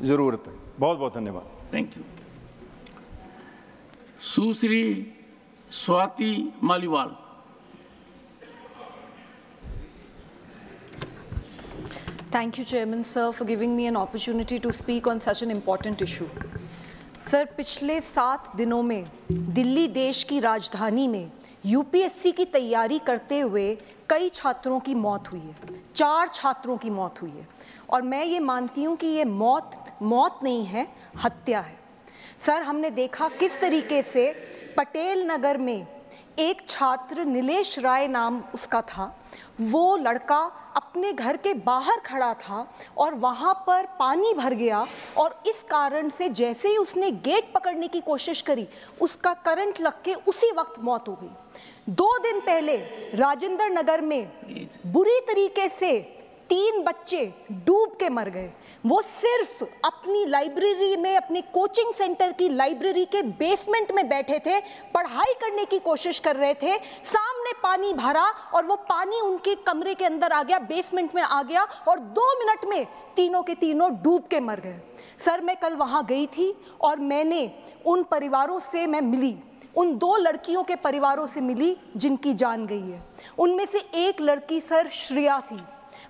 जरूरत है। बहुत बहुत धन्यवाद, thank you. Sushri Swati Maliwal. Thank you, Chairman sir, for giving me an opportunity to speak on such an important issue. Sir, पिछले 7 दिनों में दिल्ली देश की राजधानी में यूपीएससी की तैयारी करते हुए कई छात्रों की मौत हुई है, 4 छात्रों की मौत हुई है। और मैं ये मानती हूँ कि ये मौत नहीं है, हत्या है। सर, हमने देखा किस तरीके से पटेल नगर में एक छात्र नीलेश राय नाम उसका था, वो लड़का अपने घर के बाहर खड़ा था और वहाँ पर पानी भर गया और इस कारण से जैसे ही उसने गेट पकड़ने की कोशिश करी उसका करंट लग के उसी वक्त मौत हो गई। 2 दिन पहले राजेंद्र नगर में बुरी तरीके से 3 बच्चे डूब के मर गए। वो सिर्फ अपनी लाइब्रेरी में, अपने कोचिंग सेंटर की लाइब्रेरी के बेसमेंट में बैठे थे, पढ़ाई करने की कोशिश कर रहे थे, सामने पानी भरा और वो पानी उनके कमरे के अंदर आ गया, बेसमेंट में आ गया और 2 मिनट में तीनों के तीनों डूब के मर गए। सर, मैं कल वहाँ गई थी और मैंने उन परिवारों से मैं मिली, उन 2 लड़कियों के परिवारों से मिली जिनकी जान गई है। उनमें से एक लड़की सर श्रेया थी,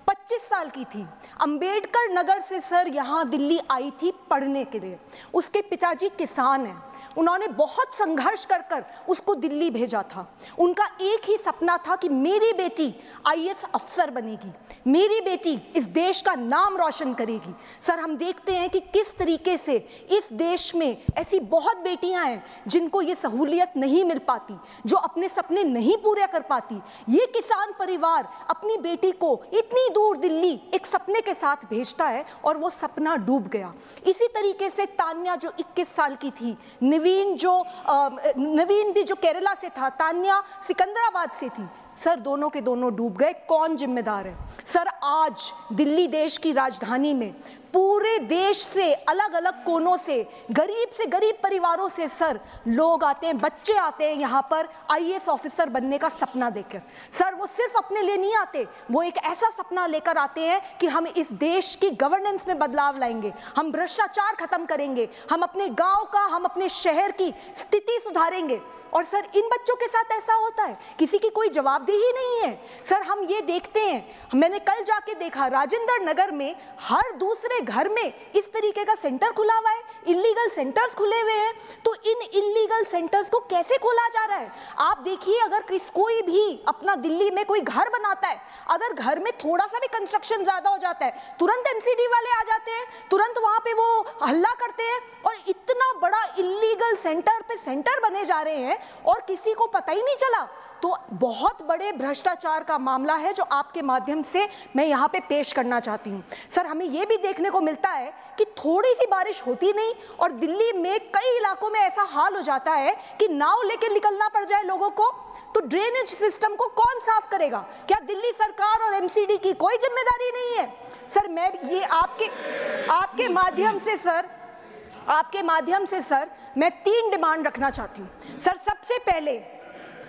25 साल की थी, अंबेडकर नगर से सर यहाँ दिल्ली आई थी पढ़ने के लिए। उसके पिताजी किसान हैं, उन्होंने बहुत संघर्ष कर कर उसको दिल्ली भेजा था। उनका एक ही सपना था कि मेरी बेटी आईएएस अफसर बनेगी, मेरी बेटी इस देश का नाम रोशन करेगी। सर, हम देखते हैं कि किस तरीके से इस देश में ऐसी बहुत बेटियां हैं जिनको ये सहूलियत नहीं मिल पाती, जो अपने सपने नहीं पूरे कर पाती। ये किसान परिवार अपनी बेटी को इतनी दूर दिल्ली एक सपने के साथ भेजता है और वो सपना डूब गया। इसी तरीके से तानिया जो 21 साल की थी, नवीन भी जो केरला से था, तानिया सिकंदराबाद से थी, सर दोनों के दोनों डूब गए। कौन जिम्मेदार है? सर, आज दिल्ली देश की राजधानी में पूरे देश से अलग अलग कोनों से गरीब परिवारों से सर लोग आते हैं, बच्चे आते हैं यहाँ पर आईएएस ऑफिसर बनने का सपना देखकर। सर, वो सिर्फ अपने लिए नहीं आते, वो एक ऐसा सपना लेकर आते हैं कि हम इस देश की गवर्नेंस में बदलाव लाएंगे, हम भ्रष्टाचार खत्म करेंगे, हम अपने गाँव का, हम अपने शहर की स्थिति सुधारेंगे। और सर, इन बच्चों के साथ ऐसा होता है, किसी की कोई जवाबदेही नहीं है। सर, हम ये देखते हैं, मैंने कल जाके देखा राजेंद्र नगर में हर दूसरे घर में इस तरीके का सेंटर खुला हुआ है, इल्लीगल सेंटर्स खुले हुए हैं। तो इन इल्लीगल सेंटर्स को कैसे खोला जा रहा है? आप देखिए, अगर कोई भी अपना दिल्ली में कोई घर बनाता है, अगर घर में थोड़ा सा भी कंस्ट्रक्शन ज्यादा हो जाता है, तुरंत एमसीडी वाले आ जाते हैं, तुरंत वहां पे वो हल्ला करते हैं और इतना बड़ा इल्लीगल सेंटर पे सेंटर बने जा रहे हैं और किसी को पता ही नहीं चला। तो बहुत बड़े भ्रष्टाचार का मामला है जो आपके माध्यम से मैं यहाँ पे पेश करना चाहती हूँ। सर, हमें यह भी देखने को मिलता है कि थोड़ी सी बारिश होती नहीं और दिल्ली में कई इलाकों में ऐसा हाल हो जाता है कि नाव लेकर निकलना पड़ जाए लोगों को। तो ड्रेनेज सिस्टम को कौन साफ करेगा? क्या दिल्ली सरकार और एमसीडी की कोई जिम्मेदारी नहीं है? सर, मैं ये आपके माध्यम से सर मैं 3 डिमांड रखना चाहती हूँ। सर, सबसे पहले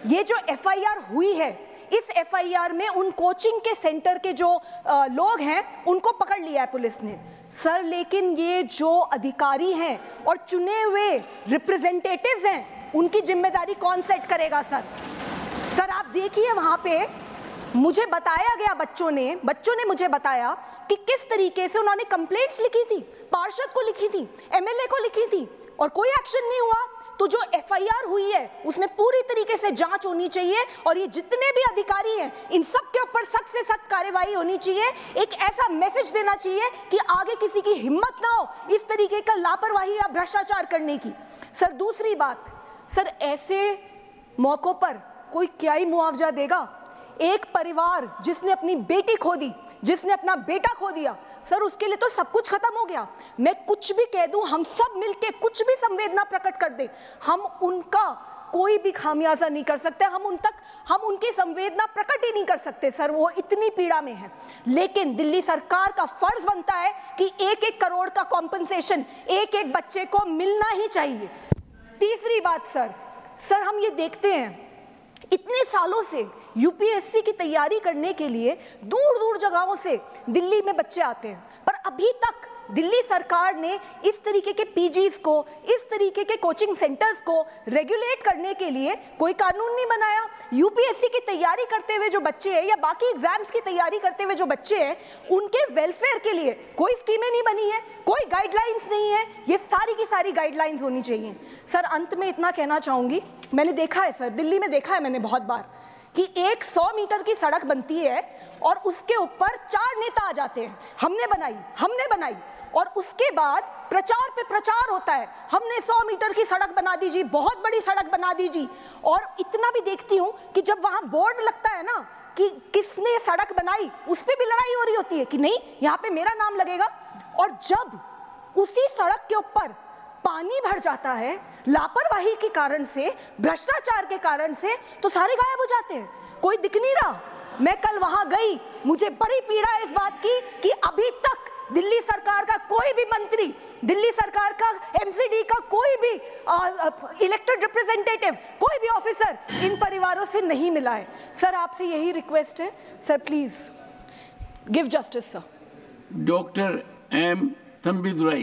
ये जो एफआईआर हुई है, इस एफआईआर में उन कोचिंग के सेंटर के जो लोग हैं उनको पकड़ लिया है पुलिस ने। सर, लेकिन ये जो अधिकारी हैं और चुने हुए रिप्रेजेंटेटिव्स हैं, उनकी जिम्मेदारी कौन सेट करेगा? सर आप देखिए, वहाँ पे मुझे बताया गया, बच्चों ने मुझे बताया कि किस तरीके से उन्होंने कंप्लेंट्स लिखी थी, पार्षद को लिखी थी, MLA को लिखी थी और कोई एक्शन नहीं हुआ। तो जो एफआईआर हुई है उसमें पूरी तरीके से जांच होनी चाहिए और ये जितने भी अधिकारी हैं इन सब के ऊपर सख्त से सख्त कार्रवाई होनी चाहिए। एक ऐसा मैसेज देना चाहिए कि आगे किसी की हिम्मत ना हो इस तरीके का लापरवाही या भ्रष्टाचार करने की। सर, दूसरी बात, सर ऐसे मौकों पर कोई क्या ही मुआवजा देगा? एक परिवार जिसने अपनी बेटी खो दी, जिसने अपना बेटा खो दिया, सर उसके लिए तो सब कुछ खत्म हो गया। मैं कुछ भी कह दूं, हम सब मिलके कुछ भी संवेदना प्रकट कर दें, हम उनका कोई भी खामियाजा नहीं कर सकते, हम उनकी संवेदना प्रकट ही नहीं कर सकते। सर, वो इतनी पीड़ा में है। लेकिन दिल्ली सरकार का फर्ज बनता है कि 1-1 करोड़ का कॉम्पनसेशन 1-1 बच्चे को मिलना ही चाहिए। तीसरी बात सर हम ये देखते हैं इतने सालों से यूपीएससी की तैयारी करने के लिए दूर दूर जगहों से दिल्ली में बच्चे आते हैं, पर अभी तक दिल्ली सरकार ने इस तरीके के पीजीज को, इस तरीके के कोचिंग सेंटर्स को रेगुलेट करने के लिए कोई कानून नहीं बनाया। यूपीएससी की तैयारी करते हुए जो बच्चे हैं या बाकी एग्जाम्स की तैयारी करते हुए जो बच्चे हैं, उनके वेलफेयर के लिए कोई स्कीमें नहीं बनी है, कोई गाइडलाइंस नहीं है। ये सारी की सारी गाइडलाइंस होनी चाहिए। सर, अंत में इतना कहना चाहूँगी, मैंने देखा है सर, दिल्ली में देखा है मैंने बहुत बार कि 100 मीटर की सड़क बनती है और उसके ऊपर 4 नेता आ जाते हैं, हमने बनाई, और उसके बाद प्रचार पे प्रचार होता है, हमने 100 मीटर की सड़क बना दी जी, बहुत बड़ी सड़क बना दी जी। और इतना भी देखती हूँ कि जब वहाँ बोर्ड लगता है ना कि किसने सड़क बनाई, उस पर भी लड़ाई हो रही होती है कि नहीं यहाँ पे मेरा नाम लगेगा। और जब उसी सड़क के ऊपर पानी भर जाता है लापरवाही के कारण से, भ्रष्टाचार के कारण से, तो सारे गायब हो जाते हैं, कोई दिख नहीं रहा। मैं कल वहां गई, मुझे बड़ी पीड़ा है इस बात की कि अभी तक दिल्ली सरकार का कोई भी मंत्री, दिल्ली सरकार का एमसीडी का कोई भी इलेक्टेड रिप्रेजेंटेटिव, कोई भी ऑफिसर इन परिवारों से नहीं मिला है। सर, आपसे यही रिक्वेस्ट है, sir please give justice. Sir, doctor M Thambidurai.